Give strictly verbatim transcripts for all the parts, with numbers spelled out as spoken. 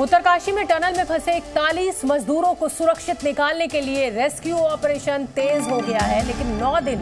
उत्तरकाशी में टनल में फंसे इकतालीस मजदूरों को सुरक्षित निकालने के लिए रेस्क्यू ऑपरेशन तेज हो गया है, लेकिन नौ दिन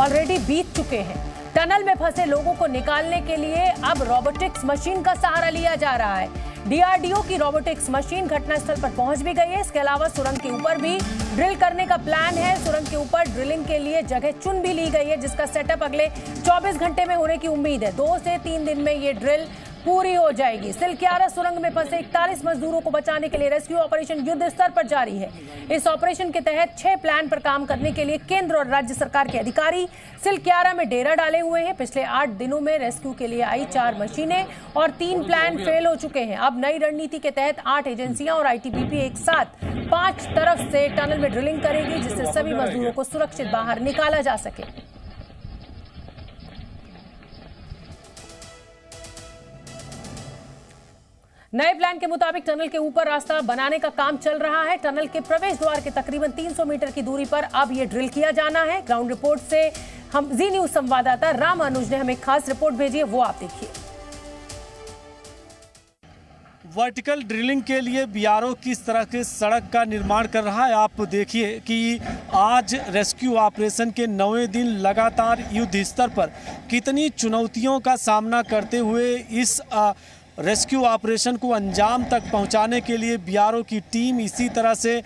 ऑलरेडी बीत चुके हैं। टनल में फंसे लोगों को निकालने के लिए अब रोबोटिक्स मशीन का सहारा लिया जा रहा है। डीआरडीओ की रोबोटिक्स मशीन घटनास्थल पर पहुंच भी गई है। इसके अलावा सुरंग के ऊपर भी ड्रिल करने का प्लान है। सुरंग के ऊपर ड्रिलिंग के लिए जगह चुन भी ली गई है, जिसका सेटअप अगले चौबीस घंटे में होने की उम्मीद है। दो से तीन दिन में ये ड्रिल पूरी हो जाएगी। सिलक्यारा सुरंग में फंसे इकतालीस मजदूरों को बचाने के लिए रेस्क्यू ऑपरेशन युद्ध स्तर पर जारी है। इस ऑपरेशन के तहत छह प्लान पर काम करने के लिए केंद्र और राज्य सरकार के अधिकारी सिलक्यारा में डेरा डाले हुए हैं। पिछले आठ दिनों में रेस्क्यू के लिए आई चार मशीनें और तीन प्लान फेल हो चुके हैं। अब नई रणनीति के तहत आठ एजेंसियां और आईटीबीपी एक साथ पांच तरफ से टनल में ड्रिलिंग करेगी, जिससे सभी मजदूरों को सुरक्षित बाहर निकाला जा सके। नए प्लान के मुताबिक टनल के ऊपर रास्ता बनाने का काम चल रहा है। टनल के प्रवेश द्वार के तकरीबन तीन सौ मीटर की दूरी पर अब ये ड्रिल किया जाना है। ग्राउंड रिपोर्ट से हम जी न्यूज संवाददाता राम अनुज ने हमें खास रिपोर्ट भेजी है, वो आप देखिए। वर्टिकल ड्रिलिंग के लिए बीआरओ किस तरह के सड़क का निर्माण कर रहा है, आप देखिए कि आज रेस्क्यू ऑपरेशन के नौवें दिन लगातार युद्ध स्तर पर कितनी चुनौतियों का सामना करते हुए इस आ, रेस्क्यू ऑपरेशन को अंजाम तक पहुंचाने के लिए बीआरओ की टीम इसी तरह से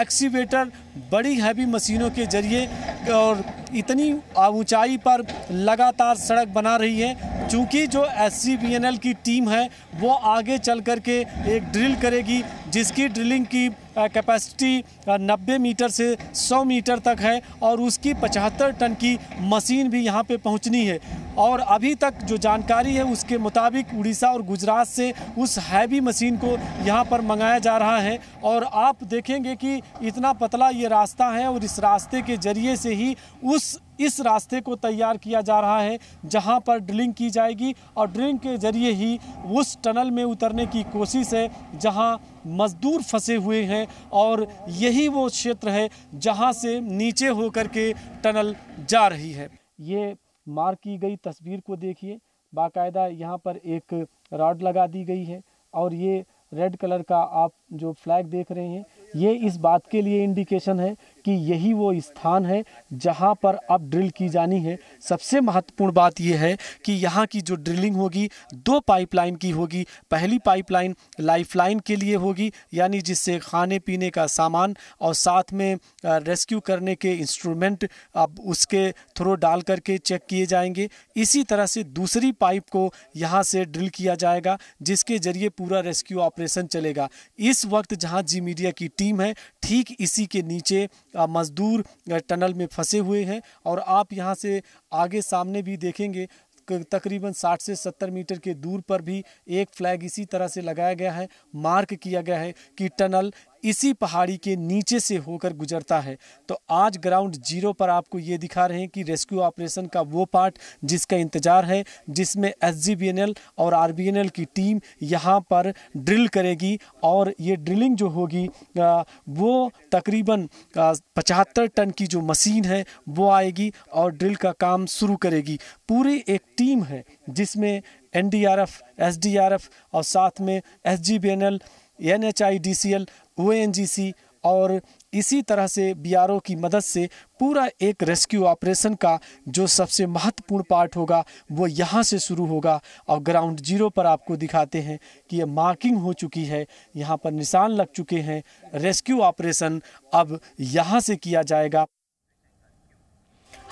एक्सीवेटर बड़ी हैवी मशीनों के जरिए और इतनी ऊंचाई पर लगातार सड़क बना रही है। चूँकि जो एसजीबीएनएल की टीम है वो आगे चल कर के एक ड्रिल करेगी, जिसकी ड्रिलिंग की कैपेसिटी नब्बे मीटर से सौ मीटर तक है और उसकी पचहत्तर टन की मशीन भी यहाँ पे पहुँचनी है। और अभी तक जो जानकारी है उसके मुताबिक उड़ीसा और गुजरात से उस हैवी मशीन को यहाँ पर मंगाया जा रहा है। और आप देखेंगे कि इतना पतला ये रास्ता है और इस रास्ते के ज़रिए से ही उस इस रास्ते को तैयार किया जा रहा है जहां पर ड्रिलिंग की जाएगी और ड्रिलिंग के जरिए ही उस टनल में उतरने की कोशिश है जहां मजदूर फंसे हुए हैं। और यही वो क्षेत्र है जहां से नीचे होकर के टनल जा रही है। ये मार्क की गई तस्वीर को देखिए, बाकायदा यहां पर एक रॉड लगा दी गई है और ये रेड कलर का आप जो फ्लैग देख रहे हैं ये इस बात के लिए इंडिकेशन है कि यही वो स्थान है जहां पर अब ड्रिल की जानी है। सबसे महत्वपूर्ण बात यह है कि यहां की जो ड्रिलिंग होगी दो पाइपलाइन की होगी। पहली पाइपलाइन लाइफलाइन के लिए होगी, यानी जिससे खाने पीने का सामान और साथ में रेस्क्यू करने के इंस्ट्रूमेंट अब उसके थ्रू डाल करके चेक किए जाएंगे। इसी तरह से दूसरी पाइप को यहाँ से ड्रिल किया जाएगा, जिसके जरिए पूरा रेस्क्यू ऑपरेशन चलेगा। इस वक्त जहाँ जी मीडिया की टीम है ठीक इसी के नीचे मजदूर टनल में फंसे हुए हैं। और आप यहां से आगे सामने भी देखेंगे तकरीबन साठ से सत्तर मीटर के दूर पर भी एक फ्लैग इसी तरह से लगाया गया है। मार्क किया गया है कि टनल इसी पहाड़ी के नीचे से होकर गुजरता है। तो आज ग्राउंड जीरो पर आपको ये दिखा रहे हैं कि रेस्क्यू ऑपरेशन का वो पार्ट जिसका इंतज़ार है, जिसमें एसजीबीएनएल और आरबीएनएल की टीम यहाँ पर ड्रिल करेगी। और ये ड्रिलिंग जो होगी वो तकरीबन पचहत्तर टन की जो मशीन है वो आएगी और ड्रिल का काम शुरू करेगी। पूरी एक टीम है जिसमें एनडीआरएफ, एसडीआरएफ और साथ में एसजीबीएनएल, एनएचआईडीसीएल, ओएनजीसी और इसी तरह से बीआरओ की मदद से पूरा एक रेस्क्यू ऑपरेशन का जो सबसे महत्वपूर्ण पार्ट होगा वो यहाँ से शुरू होगा। और ग्राउंड जीरो पर आपको दिखाते हैं कि ये मार्किंग हो चुकी है, यहाँ पर निशान लग चुके हैं। रेस्क्यू ऑपरेशन अब यहाँ से किया जाएगा।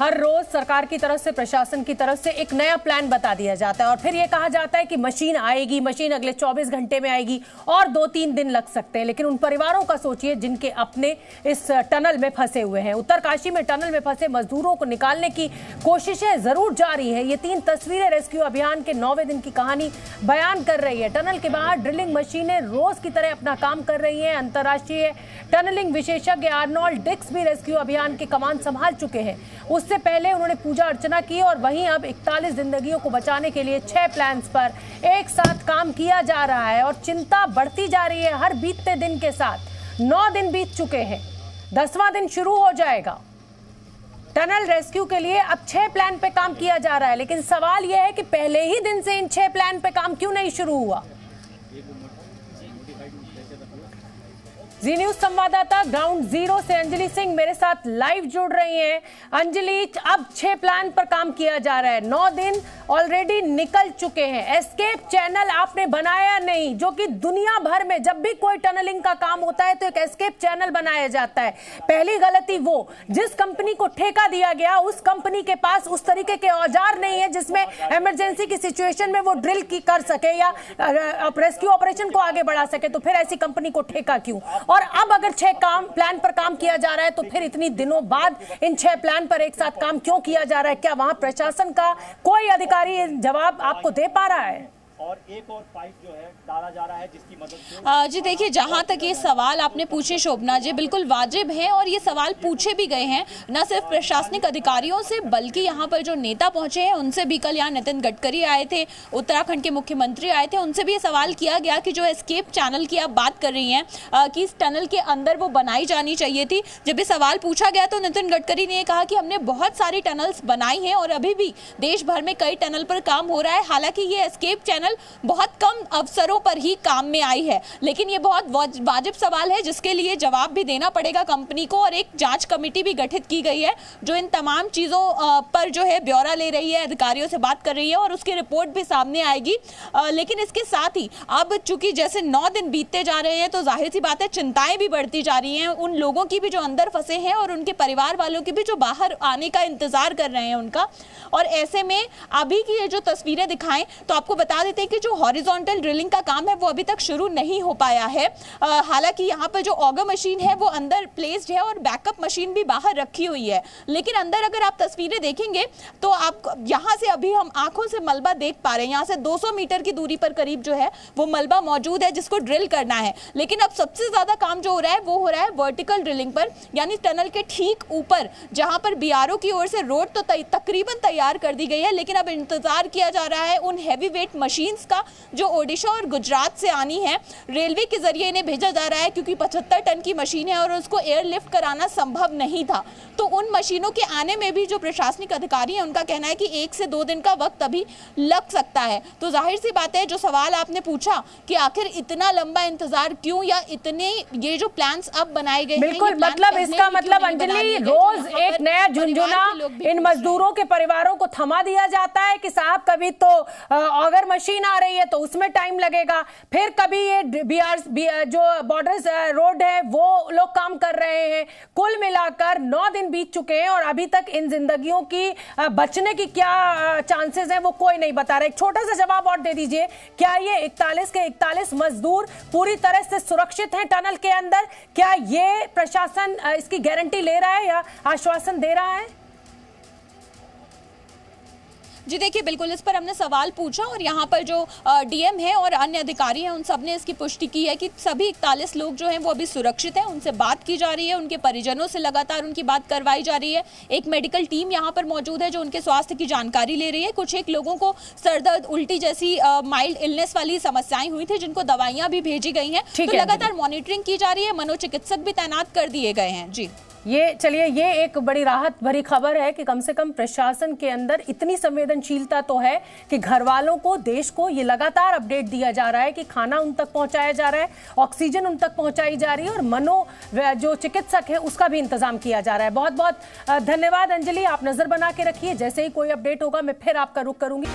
हर रोज सरकार की तरफ से, प्रशासन की तरफ से एक नया प्लान बता दिया जाता है और फिर ये कहा जाता है कि मशीन आएगी, मशीन अगले चौबीस घंटे में आएगी और दो तीन दिन लग सकते हैं। लेकिन उन परिवारों का सोचिए जिनके अपने इस टनल में फंसे हुए हैं। उत्तरकाशी में टनल में फंसे मजदूरों को निकालने की कोशिशें जरूर जारी है। ये तीन तस्वीरें रेस्क्यू अभियान के नौवें दिन की कहानी बयान कर रही है। टनल के बाहर ड्रिलिंग मशीनें रोज की तरह अपना काम कर रही है। अंतर्राष्ट्रीय टनलिंग विशेषज्ञ अर्नाल्ड डिक्स भी रेस्क्यू अभियान के कमान संभाल चुके हैं। उससे पहले उन्होंने पूजा अर्चना की और वहीं अब इकतालीस जिंदगियों को बचाने के लिए छह प्लान्स पर एक साथ काम किया जा रहा है और चिंता बढ़ती जा रही है हर बीतते दिन के साथ। नौ दिन बीत चुके हैं, दसवां दिन शुरू हो जाएगा। टनल रेस्क्यू के लिए अब छह प्लान पे काम किया जा रहा है, लेकिन सवाल यह है कि पहले ही दिन से इन छह प्लान पे काम क्यों नहीं शुरू हुआ। जी न्यूज संवाददाता ग्राउंड जीरो से अंजलि सिंह मेरे साथ लाइव जुड़ रही हैं। अंजलि, अब छह प्लान पर काम किया जा रहा है, नौ दिन ऑलरेडी निकल चुके हैं। एस्केप चैनल आपने बनाया नहीं, जो कि दुनिया भर में जब भी कोई टनलिंग का काम होता है तो एक एस्केप चैनल बनाया जाता है। पहली गलती वो, जिस कंपनी को ठेका दिया गया उस कंपनी के पास उस तरीके के औजार नहीं है जिसमें इमरजेंसी की सिचुएशन में वो ड्रिल की कर सके या रेस्क्यू ऑपरेशन को आगे बढ़ा सके, तो फिर ऐसी कंपनी को ठेका क्यों। और अब अगर छह काम प्लान पर काम किया जा रहा है तो फिर इतनी दिनों बाद इन छह प्लान पर एक साथ काम क्यों किया जा रहा है? क्या वहां प्रशासन का कोई अधिकारी जवाब आपको दे पा रहा है? और एक और पाइप जो है डाला जा रहा है जिसकी मदद जी। देखिए, जहां तक ये सवाल आपने पूछे शोभना जी, बिल्कुल वाजिब है और ये सवाल पूछे भी गए हैं न सिर्फ प्रशासनिक अधिकारियों से बल्कि यहां पर जो नेता पहुंचे हैं उनसे भी। कल यहाँ नितिन गडकरी आए थे, उत्तराखंड के मुख्यमंत्री आए थे, उनसे भी ये सवाल किया गया कि जो एस्केप चैनल की आप बात कर रही हैं कि इस टनल के अंदर वो बनाई जानी चाहिए थी। जब ये सवाल पूछा गया तो नितिन गडकरी ने कहा कि हमने बहुत सारी टनल्स बनाई हैं और अभी भी देश भर में कई टनल पर काम हो रहा है। हालांकि ये एस्केप चैनल बहुत कम अवसरों पर ही काम में आई है, लेकिन ये बहुत वाजिब सवाल है जिसके लिए जवाब भी देना पड़ेगा कंपनी को। और एक जांच कमेटी भी गठित की गई है जो इन तमाम चीजों पर जो है ब्यौरा ले रही है, अधिकारियों से बात कर रही है और उसकी रिपोर्ट भी सामने आएगी। लेकिन इसके साथ ही अब चूंकि जैसे नौ दिन बीतते जा रहे हैं तो जाहिर सी बात है चिंताएं भी बढ़ती जा रही हैं उन लोगों की भी जो अंदर फंसे हैं और उनके परिवार वालों की भी जो बाहर आने का इंतजार कर रहे हैं उनका। और ऐसे में अभी की ये जो तस्वीरें दिखाएं तो आपको बता देते हैं कि जो हॉरिजॉन्टल ड्रिलिंग का काम है वो अभी तक शुरू नहीं हो पाया है। हालांकि यहाँ पर जो ऑगर मशीन है वो अंदर प्लेस्ड है और बैकअप मशीन भी बाहर रखी हुई है, लेकिन अंदर अगर आप तस्वीरें देखेंगे तो आप यहाँ से अभी हम आंखों से मलबा देख पा रहे हैं। यहाँ से दो सौ मीटर की दूरी पर करीब जो है वो मलबा मौजूद है जिसको ड्रिल करना है। लेकिन अब सबसे ज्यादा काम जो हो रहा है वो हो रहा है वर्टिकल ड्रिलिंग पर, यानी टनल के ठीक ऊपर जहाँ पर बीआरओ की ओर से रोड तो तकरीबन तैयार कर दी गई है, लेकिन अब इंतजार किया जा रहा है उन हैवी वेट मशीन्स का जो ओडिशा और गुजरात से आनी है। रेलवे के जरिए इन्हें भेजा जा रहा है क्योंकि पचहत्तर टन की मशीन है और उसको एयरलिफ्ट कराना संभव नहीं था, तो उन मशीनों के आने में भी जो प्रशासनिक अधिकारी हैं उनका कहना है कि एक से दो दिन का वक्त अभी लग सकता है। तो जाहिर सी बात है जो सवाल आपने पूछा कि आखिर इतना लंबा इंतजार क्यों, या इतने ये जो प्लान्स अब बनाए गए बिल्कुल मतलब इसका मतलब अंजलि रोज एक नया झुंझुना इन मजदूरों के परिवारों को थमा दिया जाता है कि साहब कभी तो अगर मशीन आ रही है तो उसमें टाइम लगेगा, फिर कभी ये बीआर जो बॉर्डर्स रोड है वो लोग काम कर रहे हैं। कुल मिलाकर नौ दिन बीत चुके हैं और अभी तक इन जिंदगियों की बचने की क्या चांसेस हैं वो कोई नहीं बता रहा। एक छोटा सा जवाब और दे दीजिए, क्या ये इकतालीस के इकतालीस मजदूर पूरी तरह से सुरक्षित हैं टनल के अंदर? क्या ये प्रशासन इसकी गारंटी ले रहा है या आश्वासन दे रहा है? जी देखिए, बिल्कुल इस पर हमने सवाल पूछा और यहाँ पर जो डीएम है और अन्य अधिकारी हैं उन सब ने इसकी पुष्टि की है कि सभी इकतालीस लोग जो हैं वो अभी सुरक्षित हैं। उनसे बात की जा रही है, उनके परिजनों से लगातार उनकी बात करवाई जा रही है। एक मेडिकल टीम यहाँ पर मौजूद है जो उनके स्वास्थ्य की जानकारी ले रही है। कुछ एक लोगों को सर दर्द, उल्टी जैसी माइल्ड इलनेस वाली समस्याएं हुई थी जिनको दवाइयाँ भी भेजी गई हैं, तो लगातार मॉनिटरिंग की जा रही है। मनोचिकित्सक भी तैनात कर दिए गए हैं। जी ये चलिए, ये एक बड़ी राहत भरी खबर है कि कम से कम प्रशासन के अंदर इतनी संवेदनशीलता तो है कि घर वालों को, देश को ये लगातार अपडेट दिया जा रहा है कि खाना उन तक पहुंचाया जा रहा है, ऑक्सीजन उन तक पहुंचाई जा रही है और मनो जो चिकित्सक है उसका भी इंतजाम किया जा रहा है। बहुत बहुत धन्यवाद अंजलि, आप नजर बना के रखिए, जैसे ही कोई अपडेट होगा मैं फिर आपका रुख करूंगी।